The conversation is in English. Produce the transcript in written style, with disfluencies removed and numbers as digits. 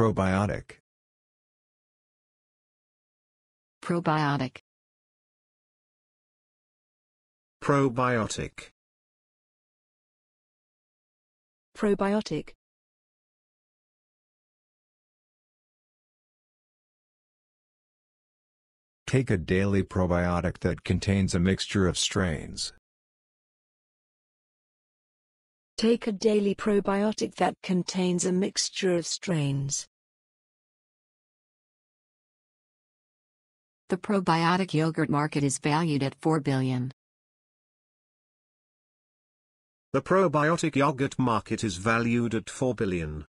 Probiotic. Probiotic. Probiotic. Probiotic. Take a daily probiotic that contains a mixture of strains. Take a daily probiotic that contains a mixture of strains. The probiotic yogurt market is valued at $4 billion. The probiotic yogurt market is valued at $4 billion.